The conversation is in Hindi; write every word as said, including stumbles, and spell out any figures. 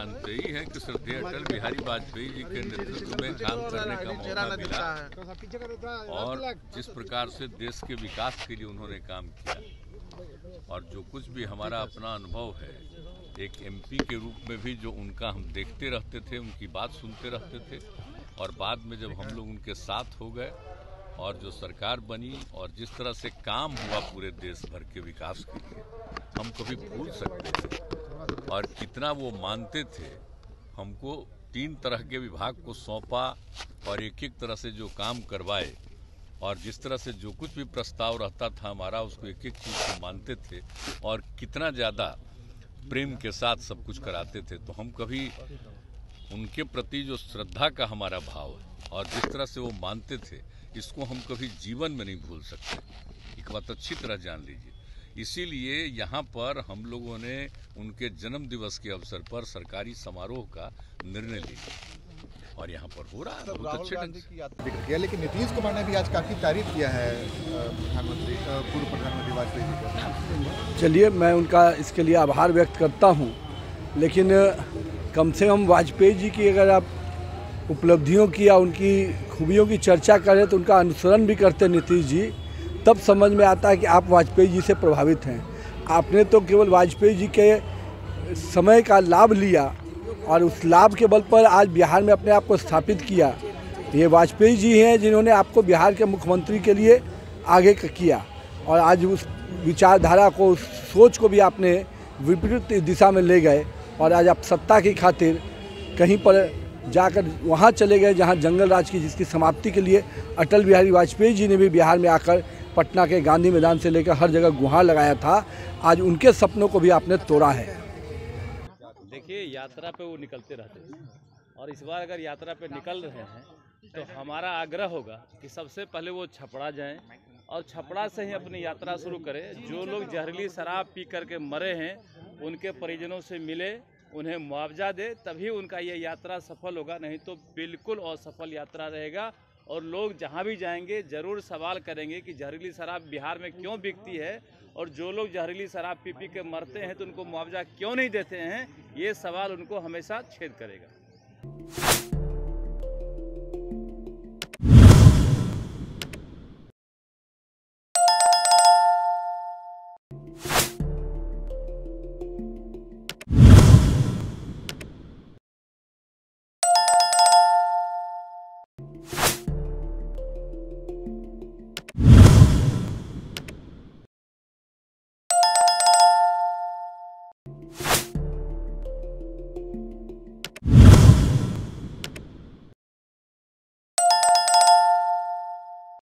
जानते ही हैं कि श्रद्धेय अटल बिहारी वाजपेयी जी के नेतृत्व में काम करने का मौका मिला और जिस प्रकार से देश के विकास के लिए उन्होंने काम किया और जो कुछ भी हमारा अपना अनुभव है एक एमपी के रूप में भी जो उनका हम देखते रहते थे, उनकी बात सुनते रहते थे और बाद में जब हम लोग उनके साथ हो गए और जो सरकार बनी और जिस तरह से काम हुआ पूरे देश भर के विकास के लिए हम कभी भूल सकते थे। और कितना वो मानते थे, हमको तीन तरह के विभाग को सौंपा और एक एक तरह से जो काम करवाए और जिस तरह से जो कुछ भी प्रस्ताव रहता था हमारा उसको एक एक चीज़ को मानते थे और कितना ज़्यादा प्रेम के साथ सब कुछ कराते थे। तो हम कभी उनके प्रति जो श्रद्धा का हमारा भाव है और जिस तरह से वो मानते थे, इसको हम कभी जीवन में नहीं भूल सकते। एक बात अच्छी तरह जान लीजिए। इसीलिए यहाँ पर हम लोगों ने उनके जन्मदिवस के अवसर पर सरकारी समारोह का निर्णय लिया और यहाँ पर हो रहा है। बहुत अच्छे ढंग से यात्रा दिख रही है, लेकिन नीतीश कुमार ने भी आज काफ़ी तारीफ किया है प्रधानमंत्री पूर्व प्रधानमंत्री वाजपेयी जी का। चलिए, मैं उनका इसके लिए आभार व्यक्त करता हूँ, लेकिन कम से कम वाजपेयी जी की अगर आप उपलब्धियों की या उनकी खूबियों की चर्चा करें तो उनका अनुसरण भी करते नीतीश जी, तब समझ में आता है कि आप वाजपेयी जी से प्रभावित हैं। आपने तो केवल वाजपेयी जी के समय का लाभ लिया और उस लाभ के बल पर आज बिहार में अपने आप को स्थापित किया। ये वाजपेयी जी हैं जिन्होंने आपको बिहार के मुख्यमंत्री के लिए आगे किया और आज उस विचारधारा को, उस सोच को भी आपने विपरीत दिशा में ले गए और आज आप सत्ता की खातिर कहीं पर जाकर वहाँ चले गए जहाँ जंगल राज की, जिसकी समाप्ति के लिए अटल बिहारी वाजपेयी जी ने भी बिहार में आकर पटना के गांधी मैदान से लेकर हर जगह गुहार लगाया था। आज उनके सपनों को भी आपने तोड़ा है। देखिए, यात्रा पे वो निकलते रहते हैं और इस बार अगर यात्रा पे निकल रहे हैं तो हमारा आग्रह होगा कि सबसे पहले वो छपरा जाएँ और छपरा से ही अपनी यात्रा शुरू करें। जो लोग जहरीली शराब पी करके मरे हैं उनके परिजनों से मिले, उन्हें मुआवजा दे, तभी उनका ये यात्रा सफल होगा, नहीं तो बिल्कुल असफल यात्रा रहेगा। और लोग जहाँ भी जाएंगे ज़रूर सवाल करेंगे कि जहरीली शराब बिहार में क्यों बिकती है और जो लोग जहरीली शराब पी पी के मरते हैं तो उनको मुआवजा क्यों नहीं देते हैं, ये सवाल उनको हमेशा छेद करेगा।